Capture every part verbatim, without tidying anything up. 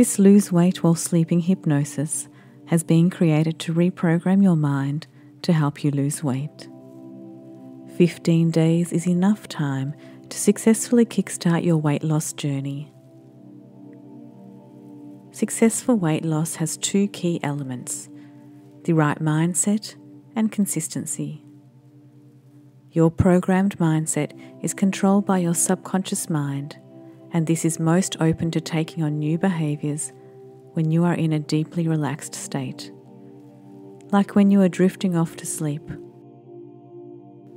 This lose weight while sleeping hypnosis has been created to reprogram your mind to help you lose weight. fifteen days is enough time to successfully kickstart your weight loss journey. Successful weight loss has two key elements: the right mindset and consistency. Your programmed mindset is controlled by your subconscious mind, and this is most open to taking on new behaviours when you are in a deeply relaxed state, like when you are drifting off to sleep.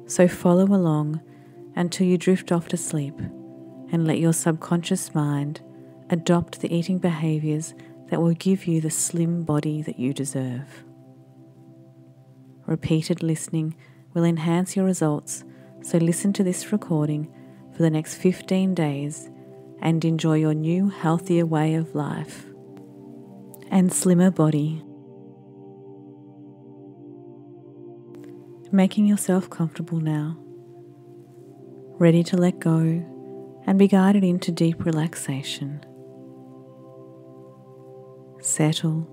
So follow along until you drift off to sleep and let your subconscious mind adopt the eating behaviours that will give you the slim body that you deserve. Repeated listening will enhance your results, so listen to this recording for the next fifteen days and enjoy your new, healthier way of life and slimmer body. Making yourself comfortable now, ready to let go and be guided into deep relaxation. Settle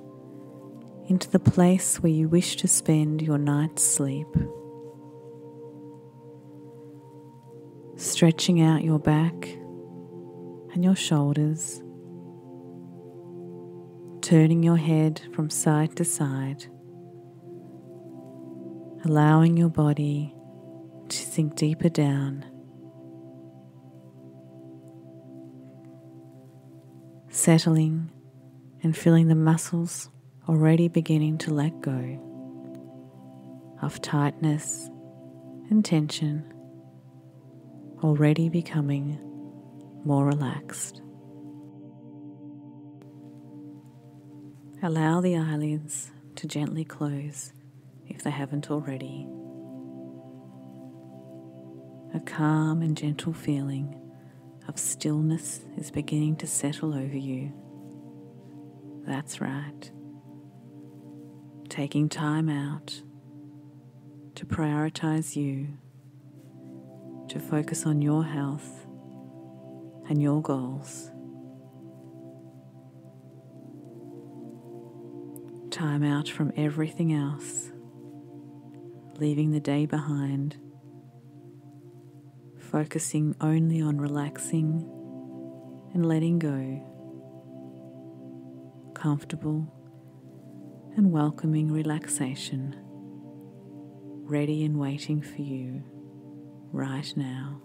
into the place where you wish to spend your night's sleep, stretching out your back and your shoulders, turning your head from side to side, allowing your body to sink deeper down. Settling and feeling the muscles already beginning to let go of tightness and tension, already becoming more relaxed. Allow the eyelids to gently close if they haven't already. A calm and gentle feeling of stillness is beginning to settle over you. That's right. Taking time out to prioritize you, to focus on your health and your goals. Time out from everything else, leaving the day behind, focusing only on relaxing and letting go, comfortable and welcoming relaxation, ready and waiting for you right now.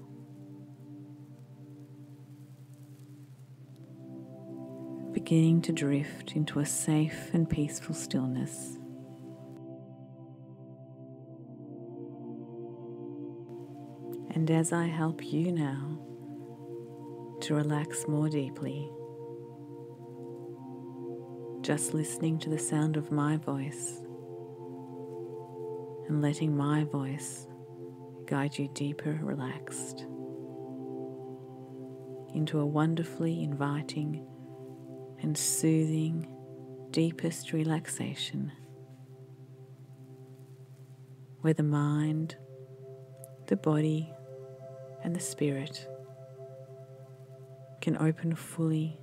Beginning to drift into a safe and peaceful stillness. And as I help you now to relax more deeply, just listening to the sound of my voice and letting my voice guide you deeper relaxed into a wonderfully inviting and soothing, deepest relaxation, where the mind, the body and the spirit can open fully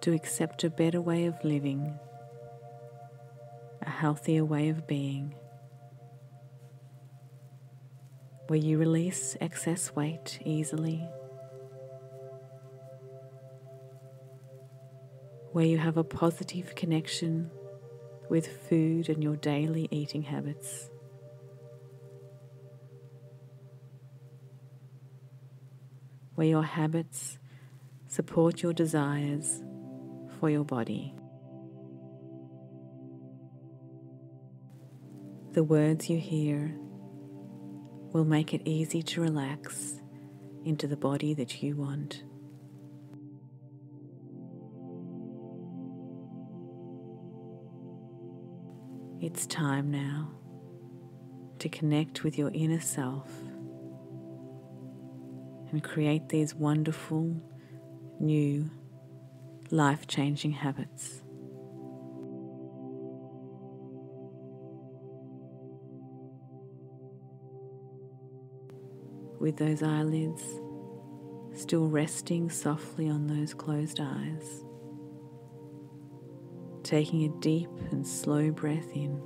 to accept a better way of living, a healthier way of being, where you release excess weight easily, where you have a positive connection with food and your daily eating habits. Where your habits support your desires for your body. The words you hear will make it easy to relax into the body that you want. It's time now to connect with your inner self and create these wonderful, new, life-changing habits. With those eyelids still resting softly on those closed eyes, taking a deep and slow breath in,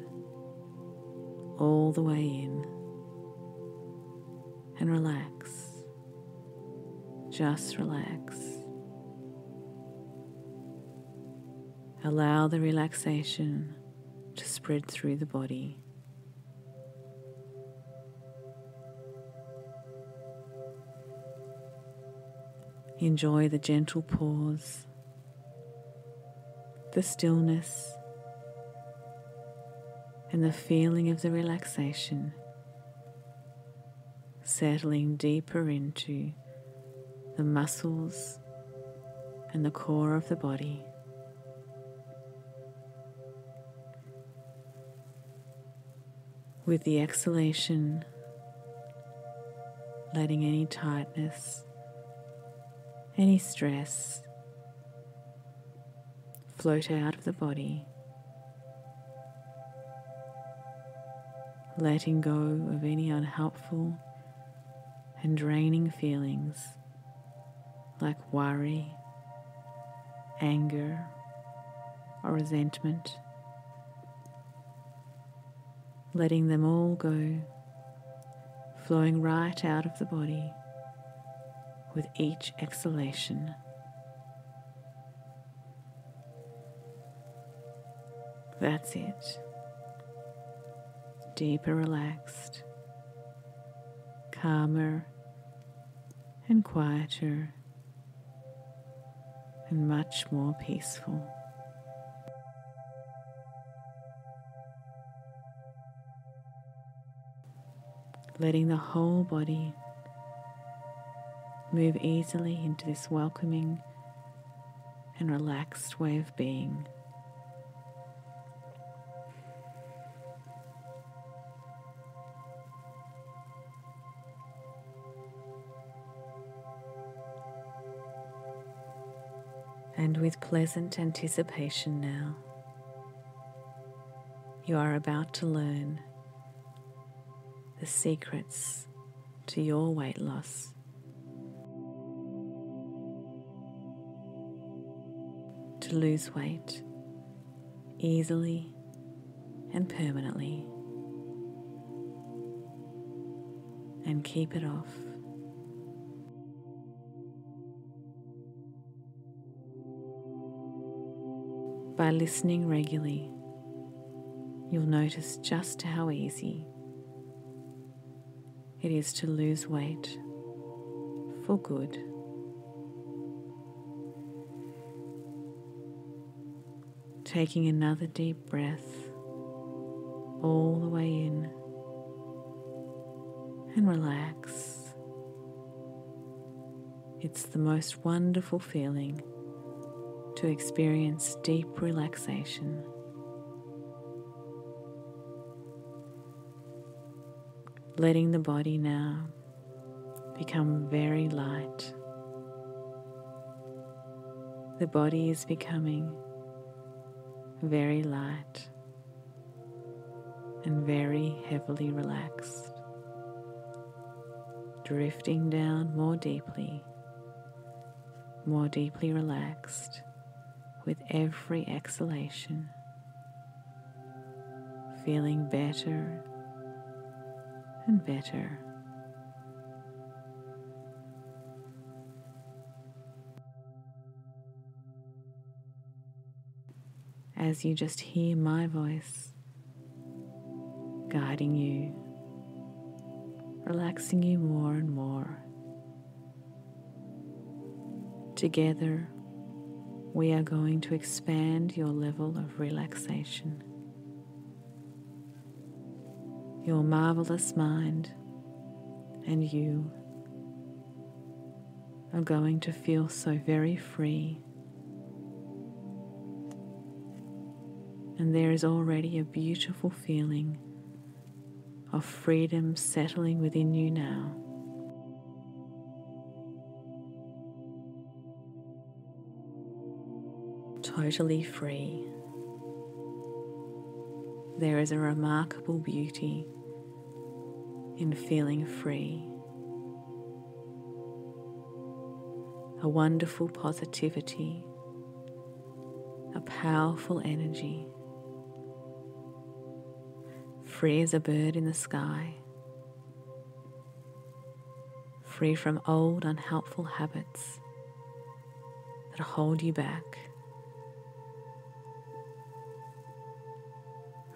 all the way in, and relax, just relax. Allow the relaxation to spread through the body. Enjoy the gentle pause, the stillness, and the feeling of the relaxation settling deeper into the muscles and the core of the body. With the exhalation, letting any tightness, any stress float out of the body, letting go of any unhelpful and draining feelings like worry, anger, or resentment, letting them all go, flowing right out of the body with each exhalation. That's it. Deeper relaxed, calmer and quieter, and much more peaceful. Letting the whole body move easily into this welcoming and relaxed way of being. And with pleasant anticipation now, you are about to learn the secrets to your weight loss. To lose weight easily and permanently, and keep it off. By listening regularly, you'll notice just how easy it is to lose weight for good. Taking another deep breath all the way in, and relax. It's the most wonderful feeling to experience deep relaxation. Letting the body now become very light. The body is becoming very light and very heavily relaxed, drifting down more deeply, more deeply relaxed with every exhalation, feeling better and better. As you just hear my voice guiding you, relaxing you more and more. Together, we are going to expand your level of relaxation. Your marvelous mind and you are going to feel so very free. And there is already a beautiful feeling of freedom settling within you now. Totally free. There is a remarkable beauty in feeling free, a wonderful positivity, a powerful energy, free as a bird in the sky, free from old unhelpful habits that hold you back,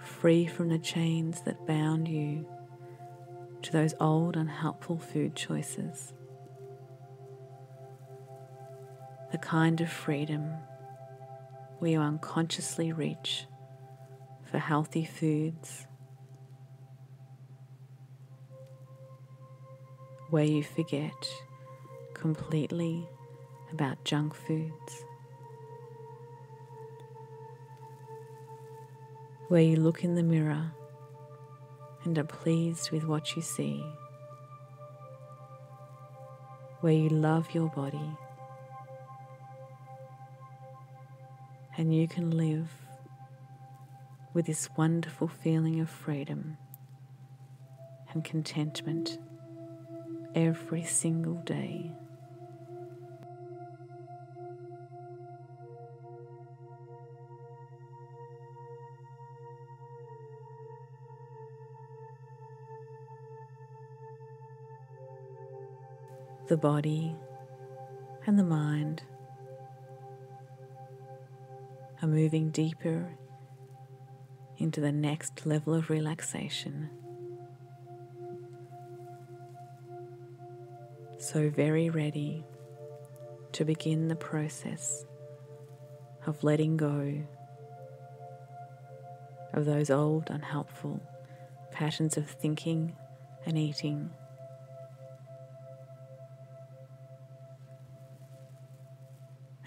free from the chains that bound you to those old unhelpful food choices. The kind of freedom where you unconsciously reach for healthy foods, where you forget completely about junk foods, where you look in the mirror and are pleased with what you see, where you love your body and you can live with this wonderful feeling of freedom and contentment every single day. The body and the mind are moving deeper into the next level of relaxation. So very ready to begin the process of letting go of those old unhelpful patterns of thinking and eating.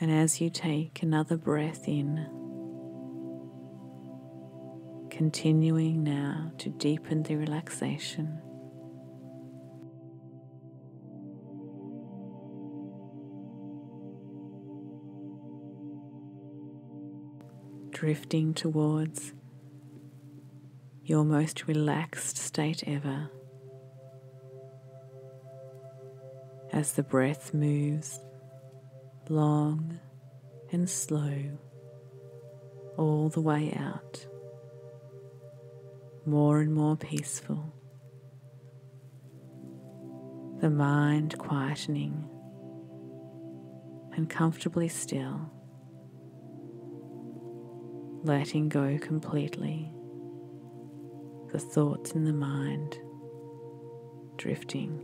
And as you take another breath in, continuing now to deepen the relaxation. Drifting towards your most relaxed state ever, as the breath moves long and slow, all the way out, more and more peaceful, the mind quietening and comfortably still, letting go completely, the thoughts in the mind drifting,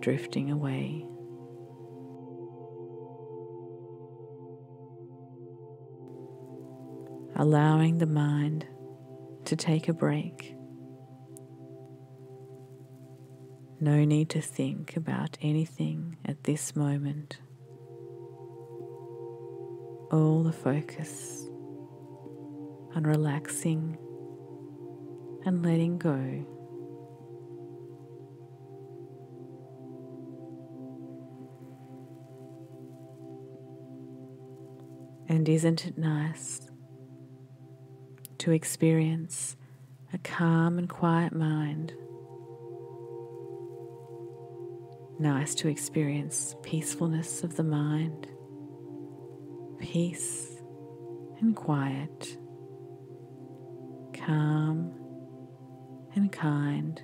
drifting away. Allowing the mind to take a break. No need to think about anything at this moment. All the focus on relaxing and letting go. And isn't it nice to experience a calm and quiet mind? Nice to experience peacefulness of the mind, peace and quiet, calm and kind,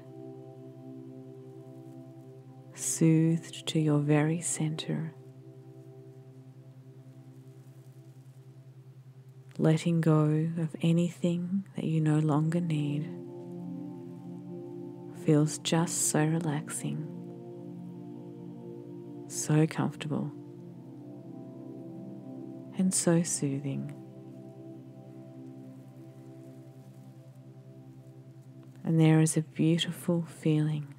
soothed to your very center, letting go of anything that you no longer need feels just so relaxing, so comfortable, and so soothing. And there is a beautiful feeling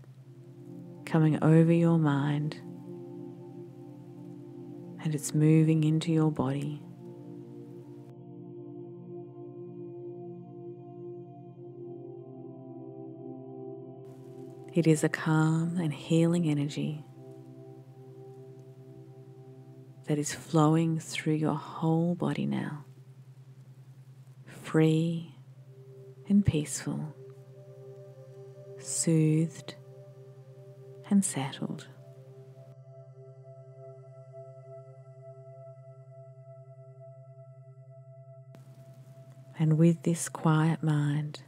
coming over your mind, and it's moving into your body. It is a calm and healing energy that is flowing through your whole body now, free and peaceful, soothed and settled. and with this quiet mind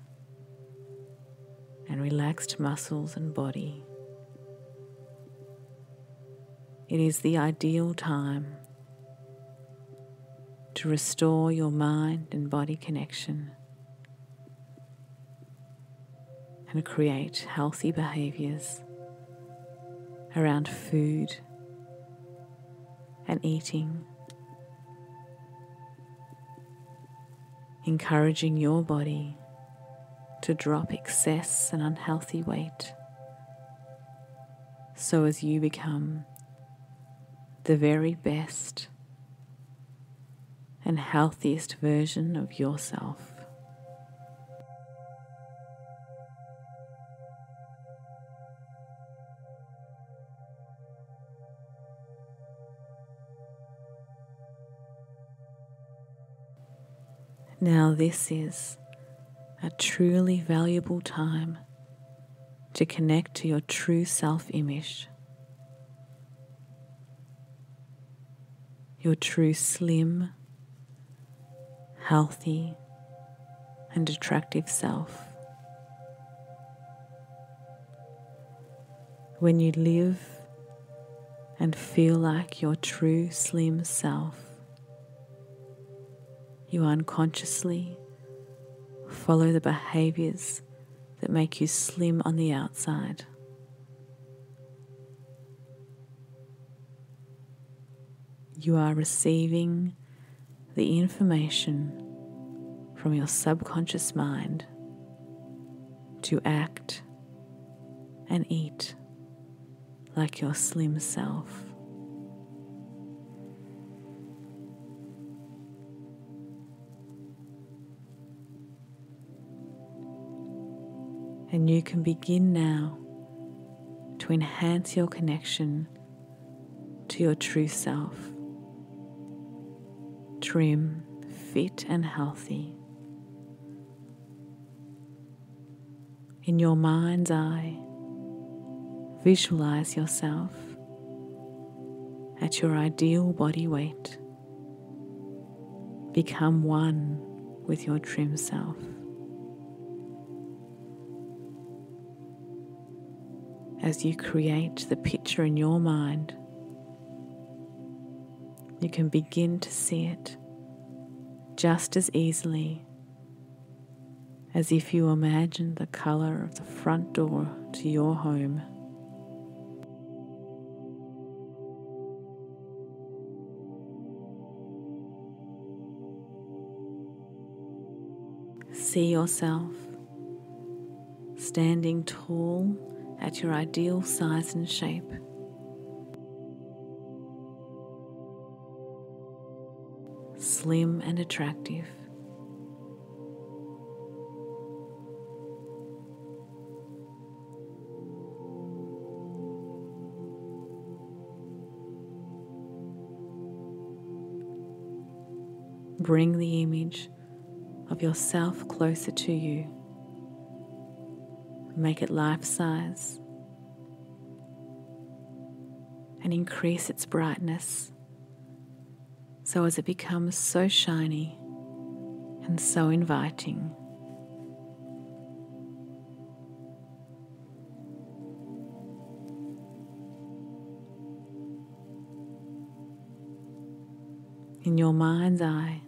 and relaxed muscles and body, it is the ideal time to restore your mind and body connection and create healthy behaviors around food and eating, encouraging your body to drop excess and unhealthy weight so as you become the very best and healthiest version of yourself. Now this is a truly valuable time to connect to your true self-image, your true slim, healthy and attractive self. When you live and feel like your true slim self, you unconsciously follow the behaviors that make you slim on the outside. You are receiving the information from your subconscious mind to act and eat like your slim self. And you can begin now to enhance your connection to your true self, trim, fit and healthy. In your mind's eye, visualize yourself at your ideal body weight. Become one with your trim self. As you create the picture in your mind, you can begin to see it just as easily as if you imagined the colour of the front door to your home. See yourself standing tall at your ideal size and shape. Slim and attractive. Bring the image of yourself closer to you. Make it life-size and increase its brightness so as it becomes so shiny and so inviting. In your mind's eye,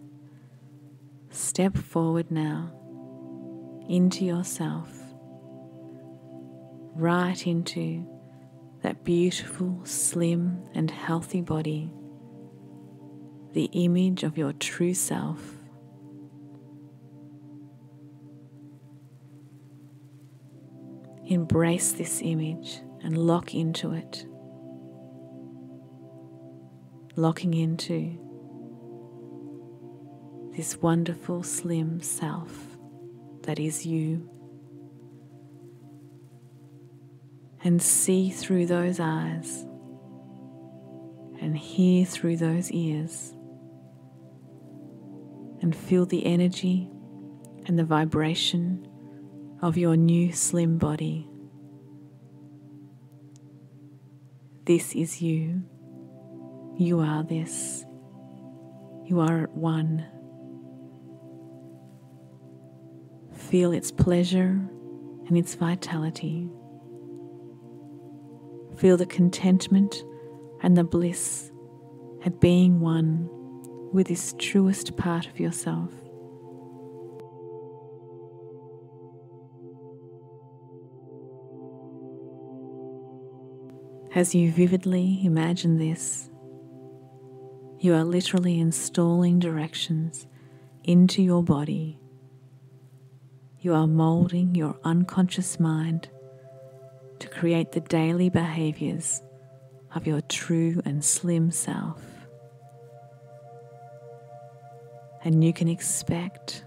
step forward now into yourself, right into that beautiful, slim and healthy body, the image of your true self. Embrace this image and lock into it, locking into this wonderful, slim self that is you. And see through those eyes and hear through those ears and feel the energy and the vibration of your new slim body. This is you. You are this. You are at one. feel its pleasure and its vitality. Feel the contentment and the bliss at being one with this truest part of yourself. As you vividly imagine this, you are literally installing directions into your body. You are molding your unconscious mind to create the daily behaviors of your true and slim self. And you can expect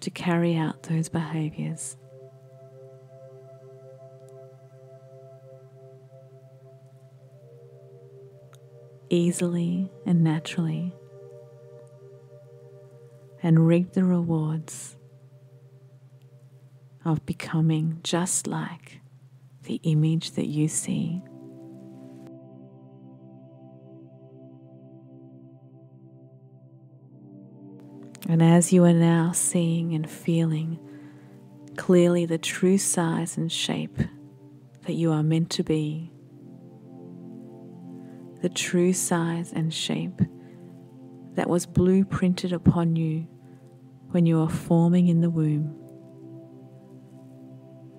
to carry out those behaviors. Easily and naturally, and reap the rewards of becoming just like the image that you see. And as you are now seeing and feeling clearly the true size and shape that you are meant to be, the true size and shape that was blueprinted upon you when you were forming in the womb,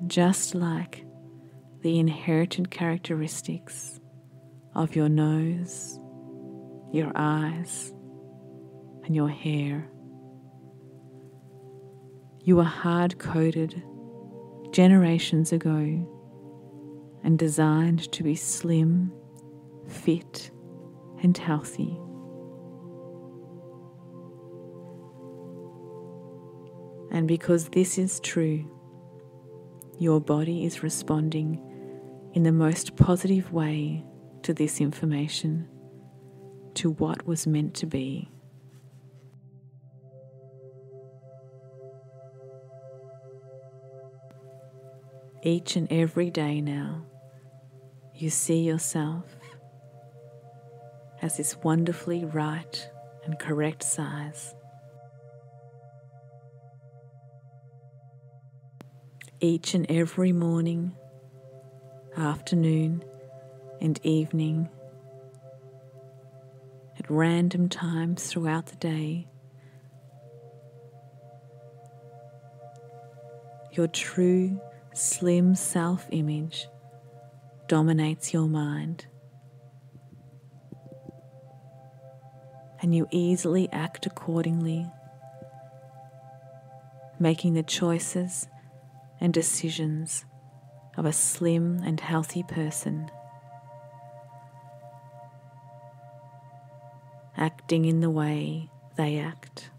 just like the inherited characteristics of your nose, your eyes, and your hair. You were hard-coded generations ago and designed to be slim, fit and healthy. And because this is true, your body is responding in the most positive way to this information, to what was meant to be. Each and every day now, you see yourself as this wonderfully right and correct size. Each and every morning, afternoon, and evening, at random times throughout the day, your true, slim self-image dominates your mind. And you easily act accordingly, making the choices and decisions of a slim and healthy person, acting in the way they act,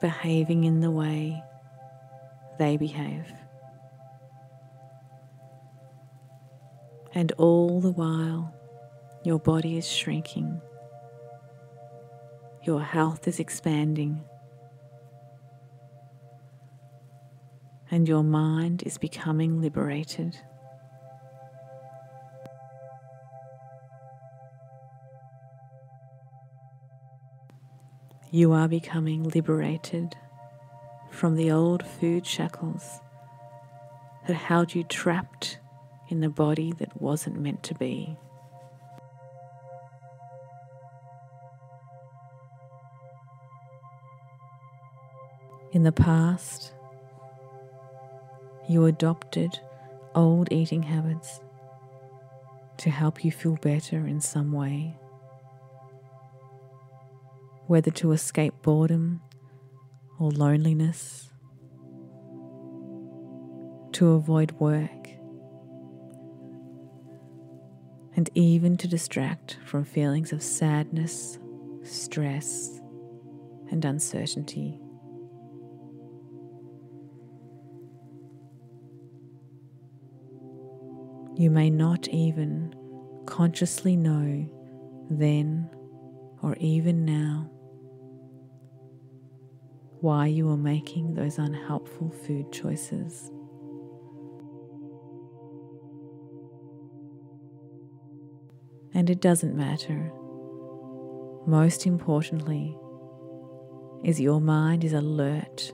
behaving in the way they behave, and all the while your body is shrinking, your health is expanding, and your mind is becoming liberated. You are becoming liberated from the old food shackles that held you trapped in the body that wasn't meant to be. In the past, you adopted old eating habits to help you feel better in some way, whether to escape boredom or loneliness, to avoid work, and even to distract from feelings of sadness, stress, and uncertainty. You may not even consciously know then or even now why you are making those unhelpful food choices. And it doesn't matter. Most importantly, is your mind is alert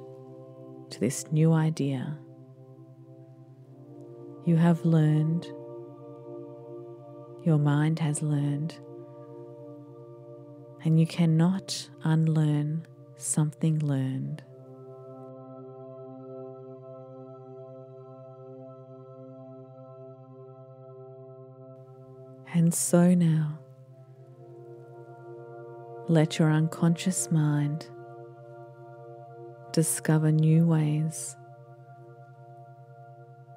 to this new idea. You have learned, your mind has learned, and you cannot unlearn something learned. And so now, let your unconscious mind discover new ways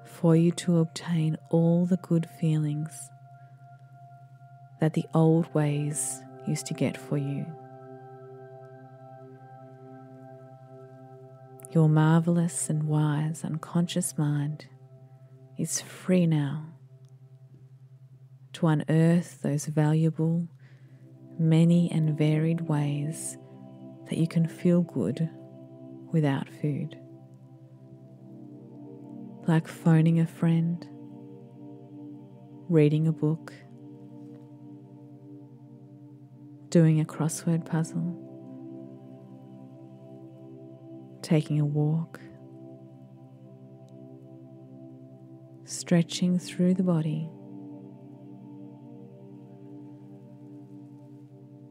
for you to obtain all the good feelings that the old ways used to get for you. Your marvelous and wise unconscious mind is free now to unearth those valuable, many and varied ways that you can feel good without food. Like phoning a friend, reading a book, doing a crossword puzzle, taking a walk, stretching through the body,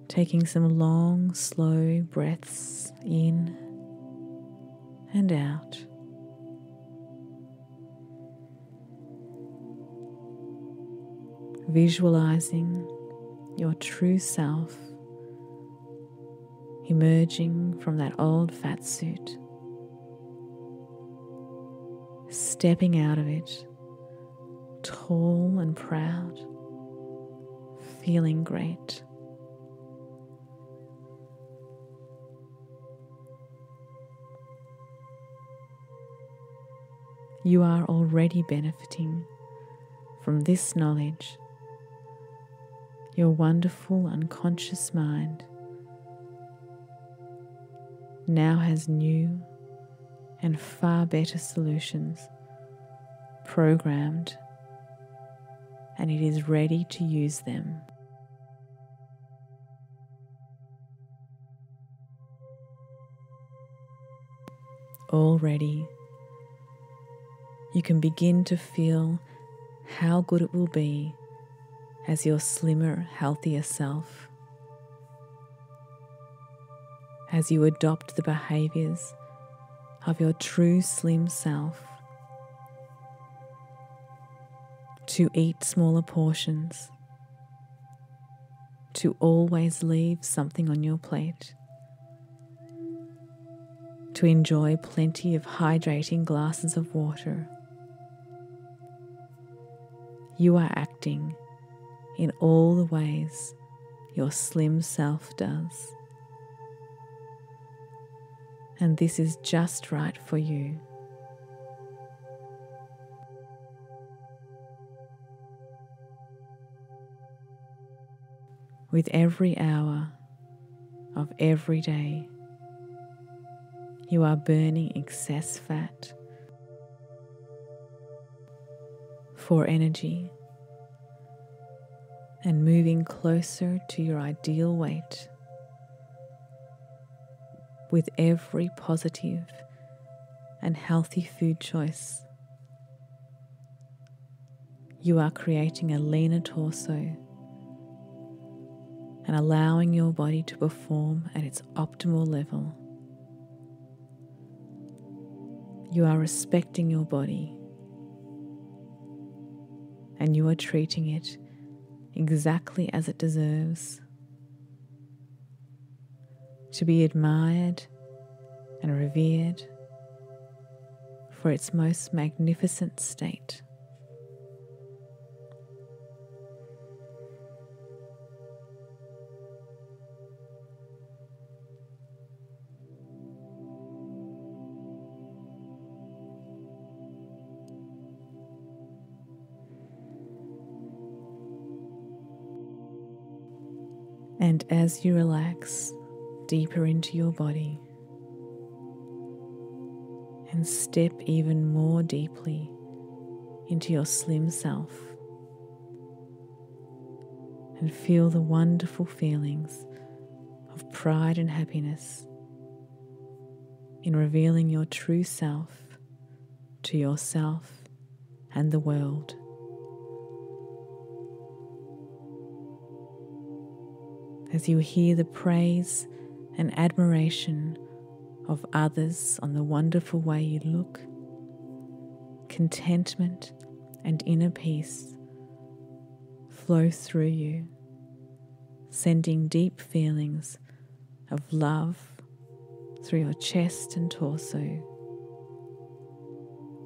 taking some long, slow breaths in and out. Visualizing your true self emerging from that old fat suit, stepping out of it, tall and proud, feeling great. You are already benefiting from this knowledge. Your wonderful unconscious mind now has new and far better solutions programmed, and it is ready to use them. Already, you can begin to feel how good it will be as your slimmer, healthier self, as you adopt the behaviours of your true slim self, to eat smaller portions, to always leave something on your plate, to enjoy plenty of hydrating glasses of water. You are acting in all the ways your slim self does. And this is just right for you. With every hour of every day, you are burning excess fat for energy and moving closer to your ideal weight with every positive and healthy food choice. You are creating a leaner torso and allowing your body to perform at its optimal level. You are respecting your body, and you are treating it exactly as it deserves, to be admired and revered for its most magnificent state. And as you relax deeper into your body and step even more deeply into your slim self, and feel the wonderful feelings pride and happiness in revealing your true self to yourself and the world. As you hear the praise and admiration of others on the wonderful way you look, contentment and inner peace flow through you, sending deep feelings of love through your chest and torso.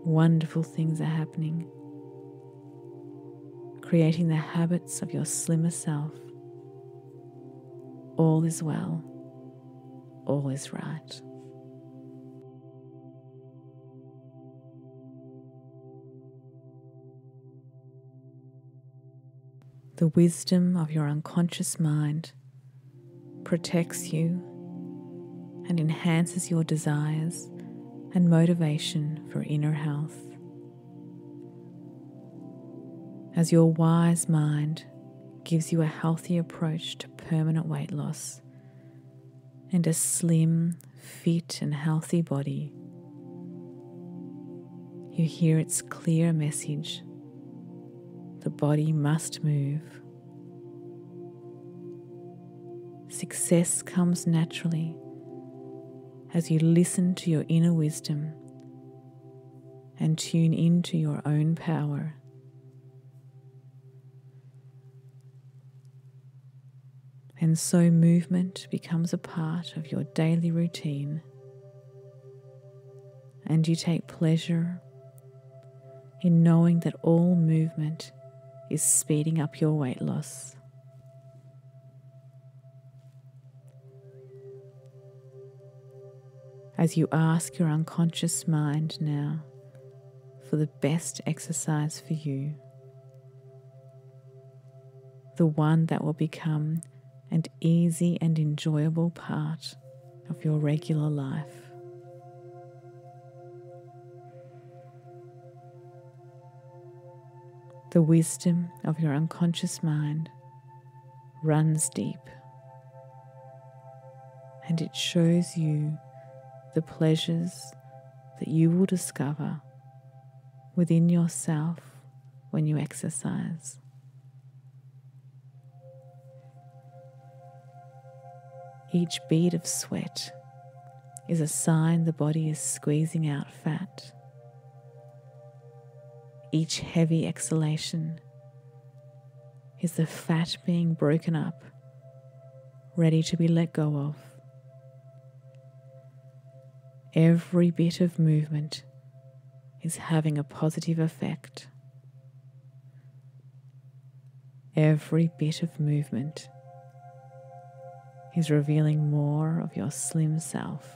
Wonderful things are happening, creating the habits of your slimmer self. All is well, all is right. The wisdom of your unconscious mind protects you and enhances your desires and motivation for inner health. As your wise mind gives you a healthy approach to permanent weight loss and a slim, fit and healthy body, you hear its clear message: the body must move. Success comes naturally as you listen to your inner wisdom and tune into your own power. And so movement becomes a part of your daily routine, and you take pleasure in knowing that all movement is speeding up your weight loss. As you ask your unconscious mind now for the best exercise for you, the one that will become an easy and enjoyable part of your regular life. The wisdom of your unconscious mind runs deep, and it shows you the pleasures that you will discover within yourself when you exercise. Each bead of sweat is a sign the body is squeezing out fat. Each heavy exhalation is the fat being broken up, ready to be let go of. Every bit of movement is having a positive effect. Every bit of movement is revealing more of your slim self.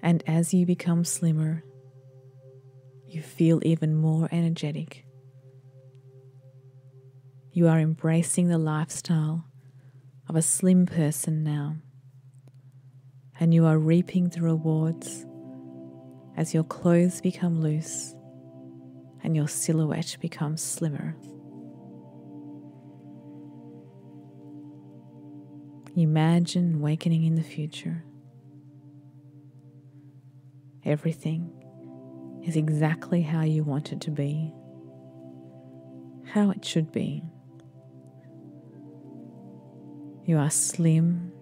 And as you become slimmer, you feel even more energetic. You are embracing the lifestyle of a slim person now, and you are reaping the rewards as your clothes become loose and your silhouette becomes slimmer. Imagine awakening in the future. Everything is exactly how you want it to be, how it should be. You are slim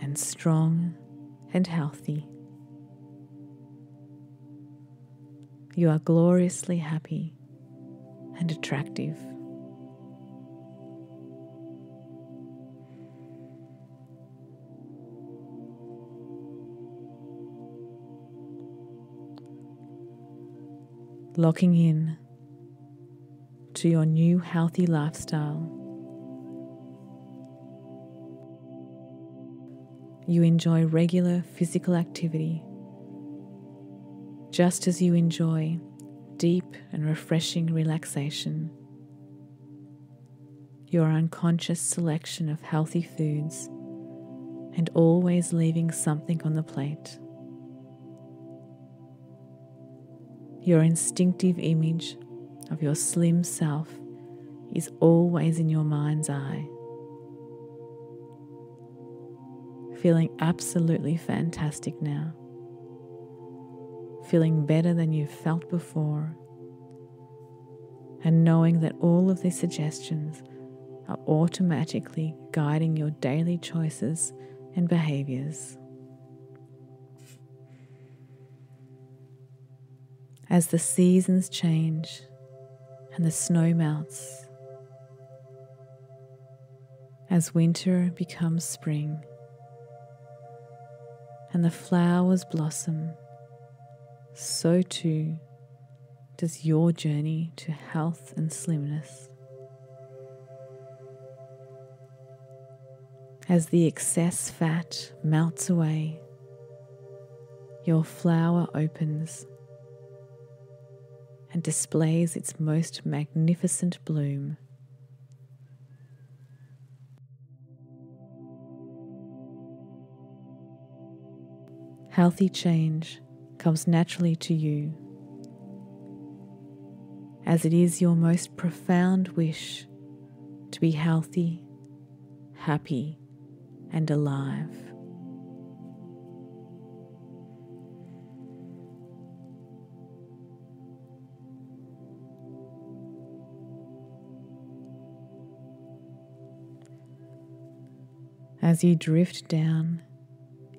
and strong and healthy. You are gloriously happy and attractive. Locking in to your new healthy lifestyle, you enjoy regular physical activity, just as you enjoy deep and refreshing relaxation. Your unconscious selection of healthy foods and always leaving something on the plate. Your instinctive image of your slim self is always in your mind's eye. Feeling absolutely fantastic now. Feeling better than you've felt before. And knowing that all of these suggestions are automatically guiding your daily choices and behaviors. As the seasons change and the snow melts, as winter becomes spring and the flowers blossom, so too does your journey to health and slimness. As the excess fat melts away, your flower opens and displays its most magnificent bloom. Healthy change comes naturally to you, as it is your most profound wish to be healthy, happy, and alive. As you drift down,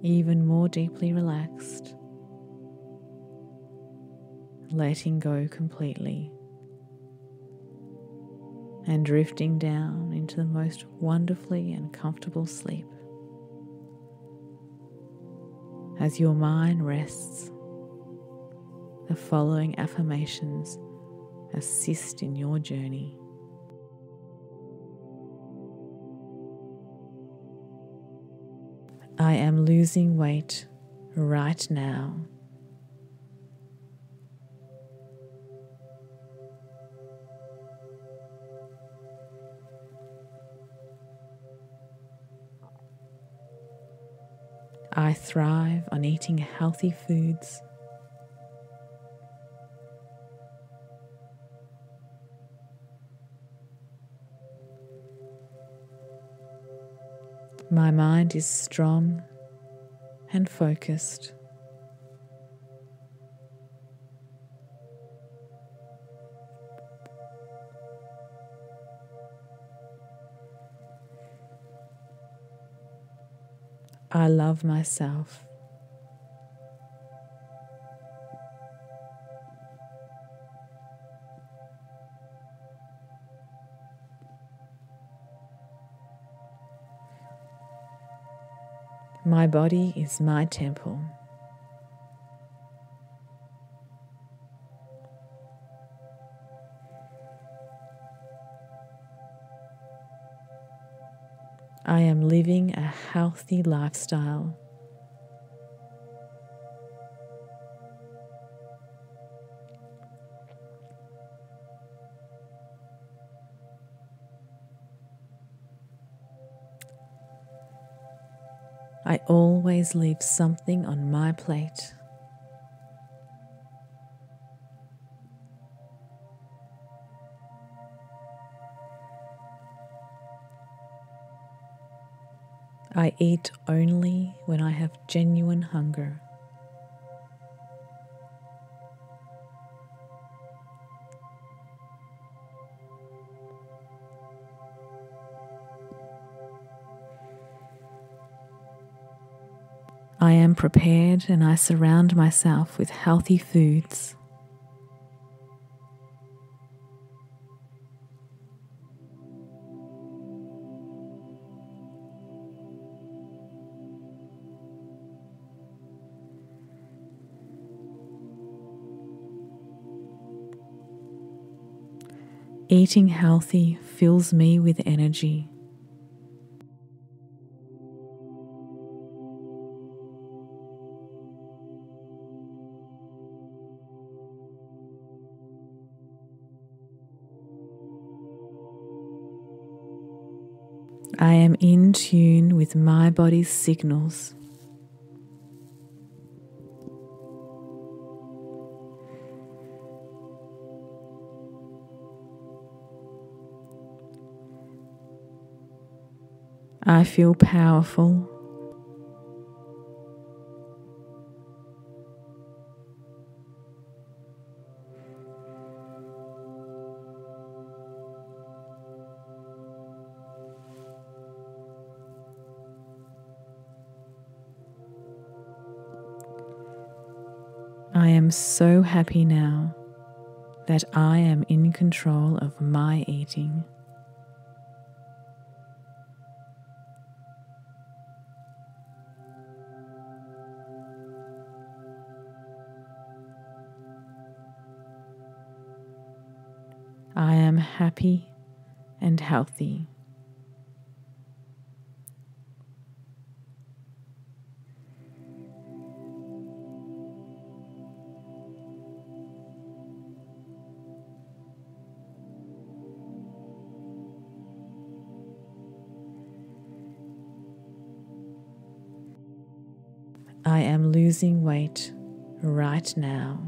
even more deeply relaxed, letting go completely, and drifting down into the most wonderfully and comfortable sleep. As your mind rests, the following affirmations assist in your journey. I am losing weight right now. I thrive on eating healthy foods. My mind is strong and focused. I love myself. My body is my temple. I am living a healthy lifestyle. I always leave something on my plate. I eat only when I have genuine hunger. I am prepared and I surround myself with healthy foods. Eating healthy fills me with energy. I am in tune with my body's signals. I feel powerful. I am so happy now that I am in control of my eating. I am happy and healthy. I am losing weight right now.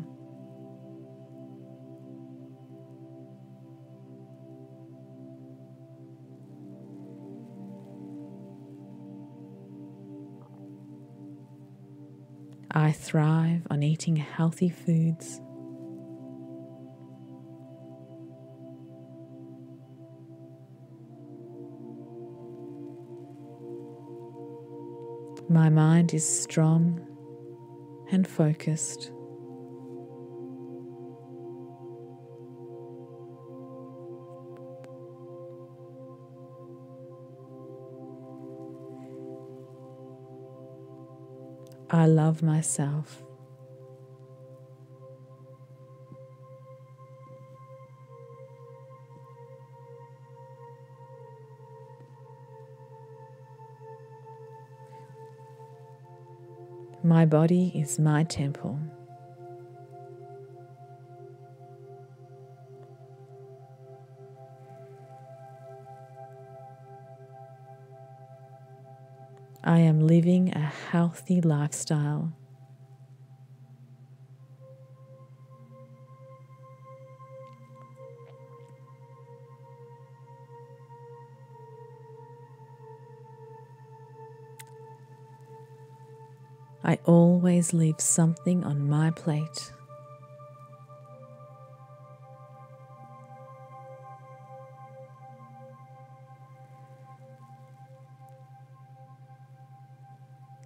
I thrive on eating healthy foods. My mind is strong and focused. I love myself. My body is my temple. I am living a healthy lifestyle. I always leave something on my plate.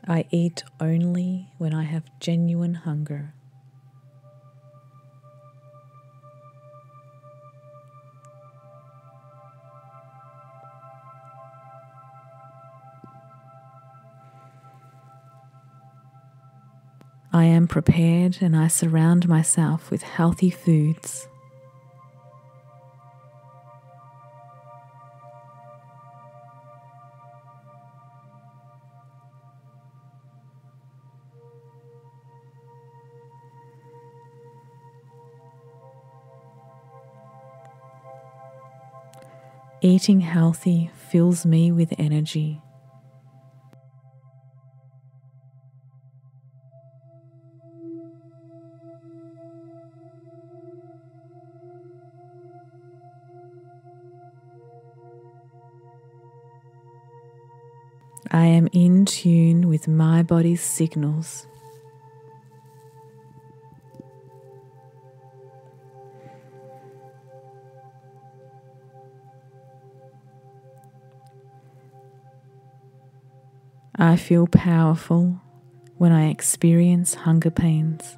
I eat only when I have genuine hunger. I am prepared and I surround myself with healthy foods. Eating healthy fills me with energy. I am in tune with my body's signals. I feel powerful when I experience hunger pains.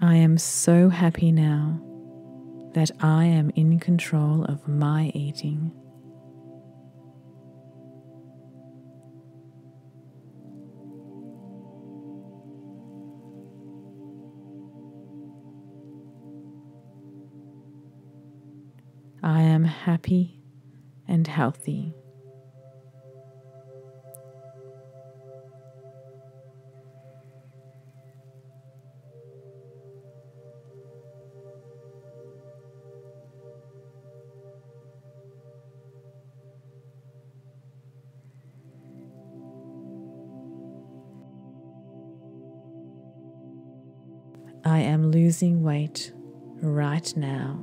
I am so happy now that I am in control of my eating. I am happy and healthy. I am losing weight right now.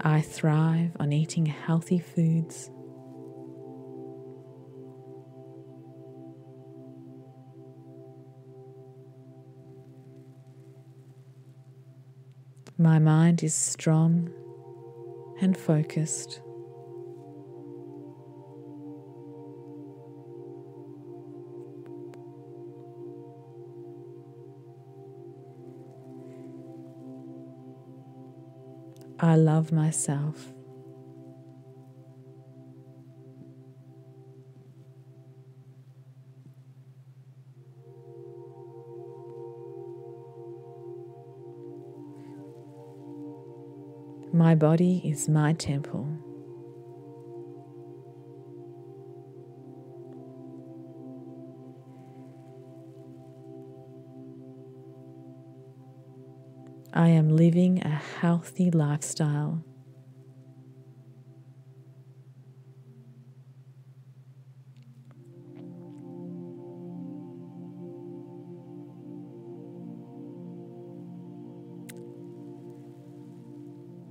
I thrive on eating healthy foods. My mind is strong and focused. I love myself. My body is my temple. I am living a healthy lifestyle.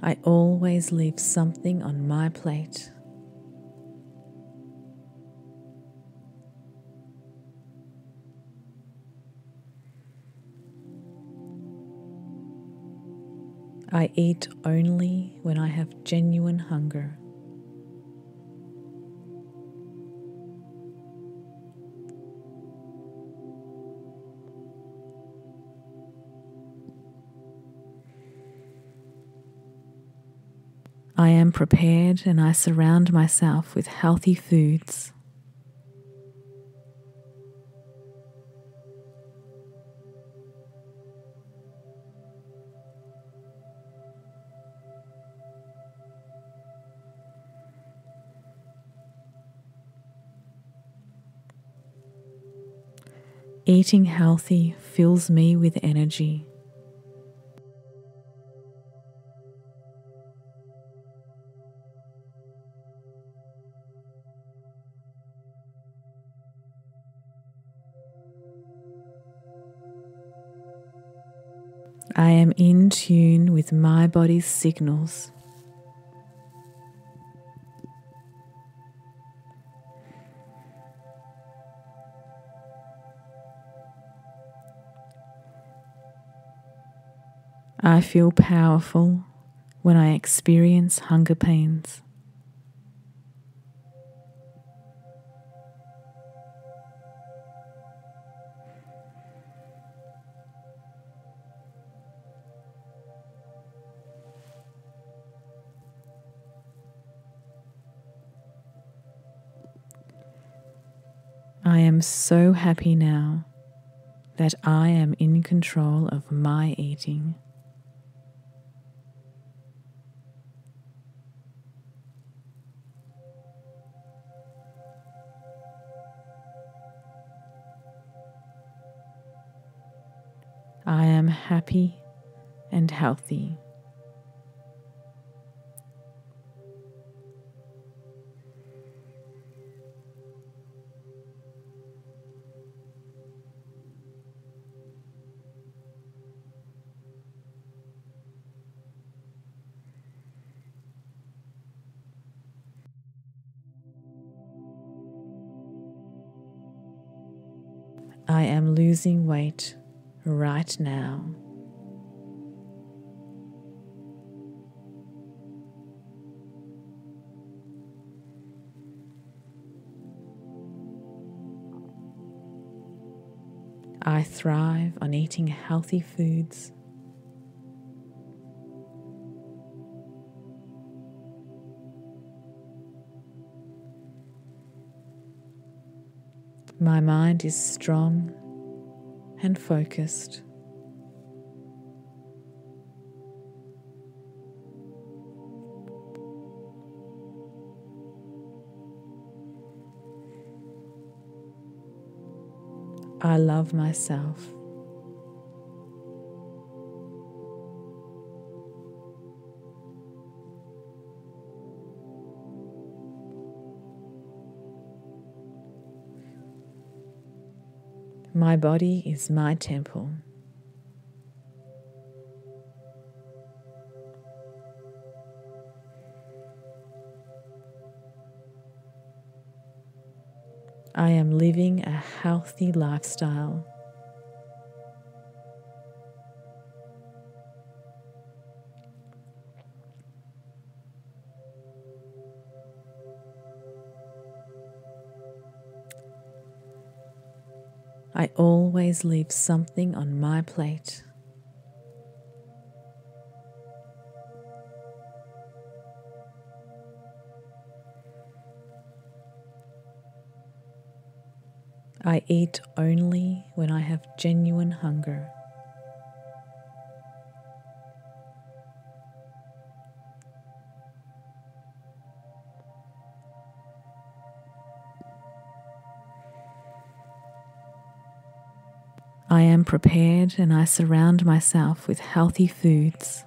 I always leave something on my plate. I eat only when I have genuine hunger. I am prepared and I surround myself with healthy foods. Eating healthy fills me with energy. I am in tune with my body's signals. I feel powerful when I experience hunger pains. I am so happy now that I am in control of my eating. I am happy and healthy. I am losing weight right now. I thrive on eating healthy foods. My mind is strong and focused. I love myself. My body is my temple. I am living a healthy lifestyle. I always leave something on my plate. I eat only when I have genuine hunger. I am prepared and I surround myself with healthy foods.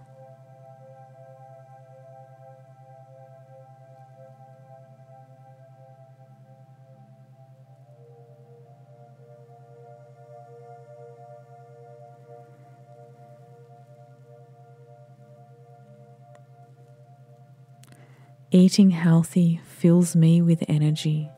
Eating healthy fills me with energy.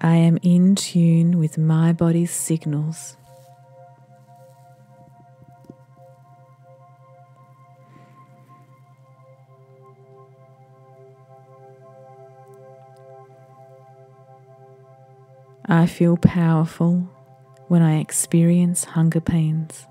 I am in tune with my body's signals. I feel powerful when I experience hunger pains.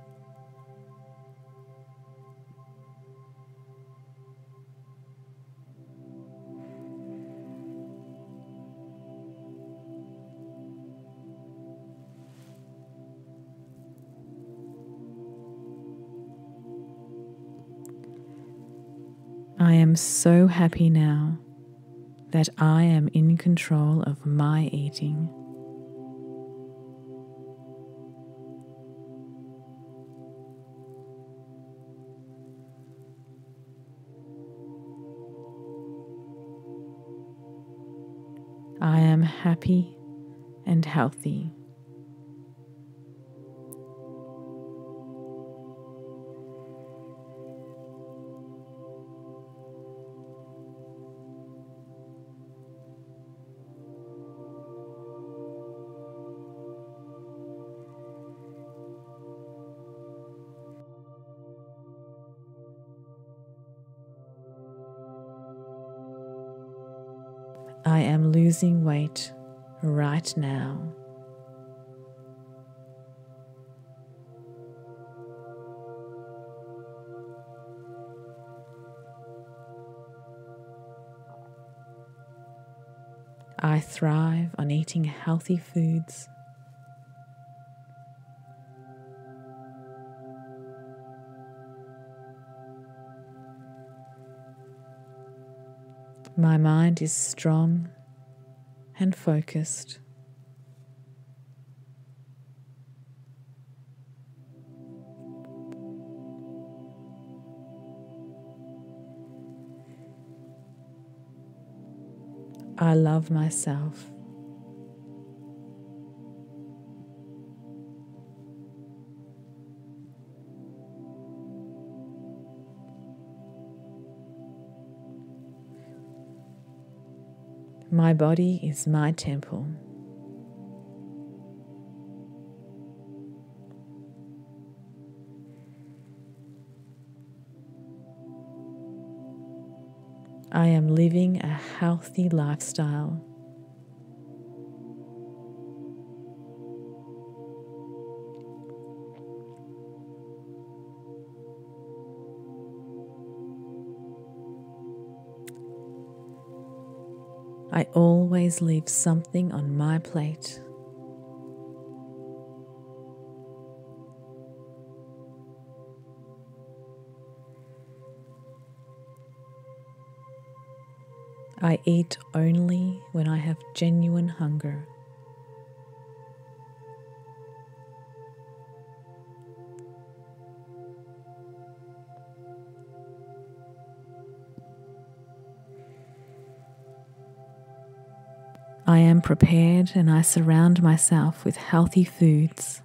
I am so happy now that I am in control of my eating. I am happy and healthy. I am losing weight right now. I thrive on eating healthy foods. My mind is strong and focused. I love myself. My body is my temple. I am living a healthy lifestyle. I always leave something on my plate. I eat only when I have genuine hunger. I am prepared and I surround myself with healthy foods.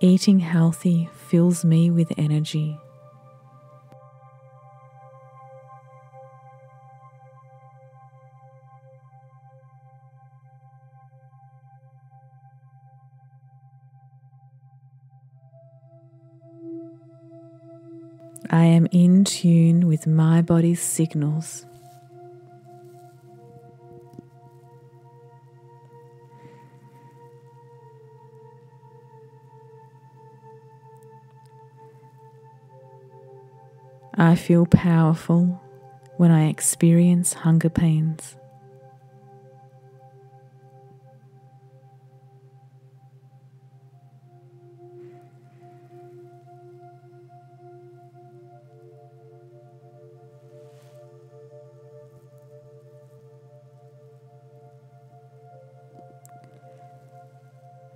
Eating healthy fills me with energy. I am in tune with my body's signals. I feel powerful when I experience hunger pains.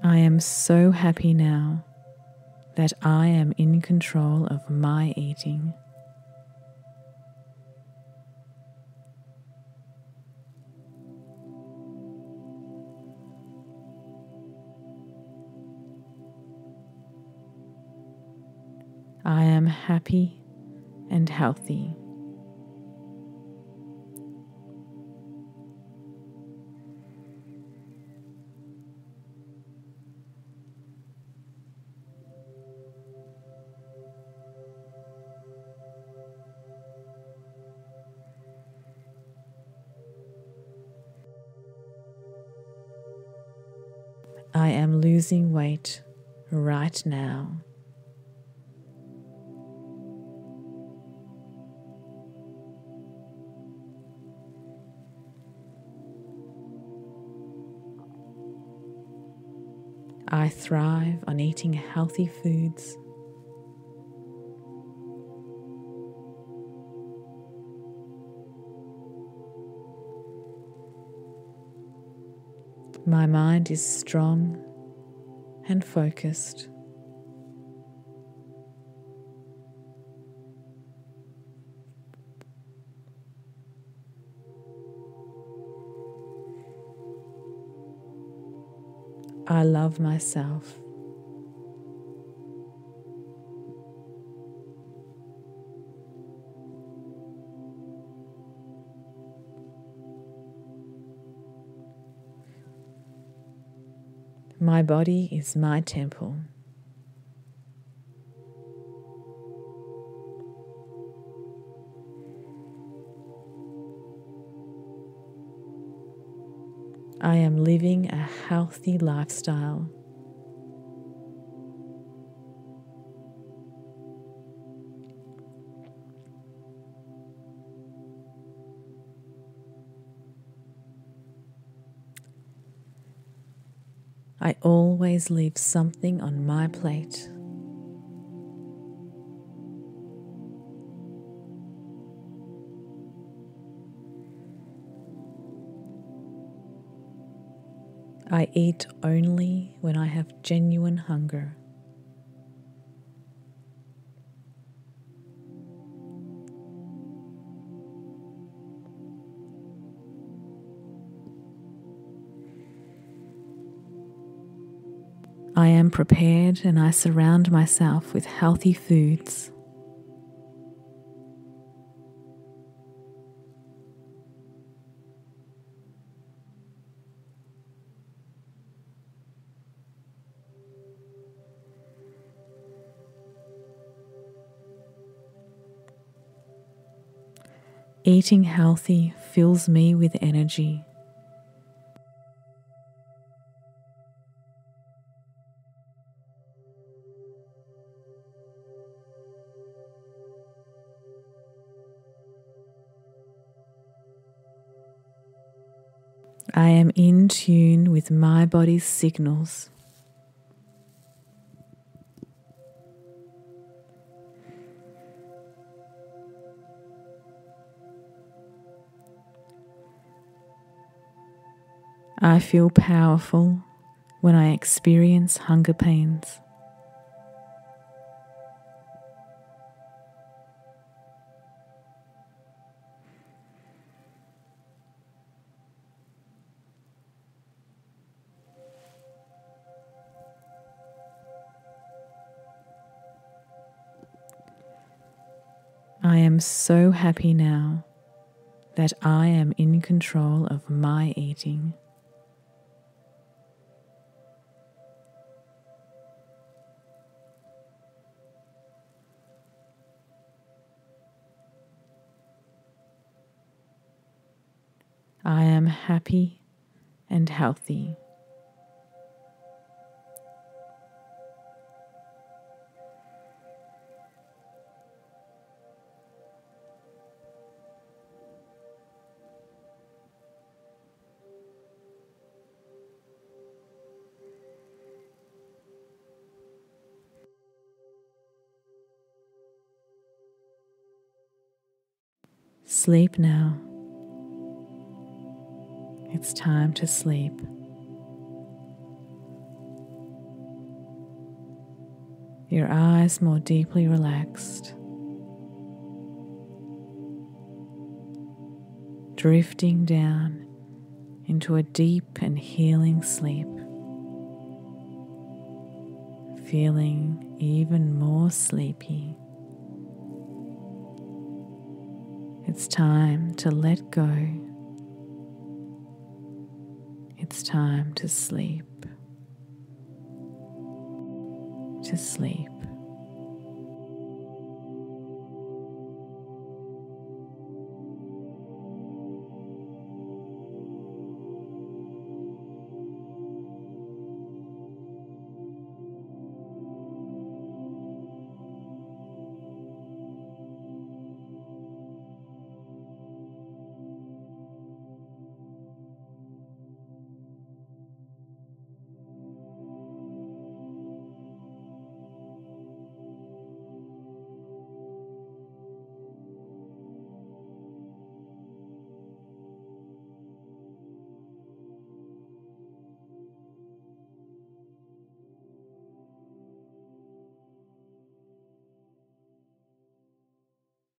I am so happy now that I am in control of my eating. I am happy and healthy. I am losing weight right now. I thrive on eating healthy foods. My mind is strong and focused. I love myself. My body is my temple. I am living a healthy lifestyle. I always leave something on my plate. I eat only when I have genuine hunger. I am prepared and I surround myself with healthy foods. Eating healthy fills me with energy. I am in tune with my body's signals. I feel powerful when I experience hunger pains. I am so happy now that I am in control of my eating. I am happy and healthy. Sleep now. It's time to sleep. Your eyes more deeply relaxed, drifting down into a deep and healing sleep, feeling even more sleepy. It's time to let go. It's time to sleep, to sleep.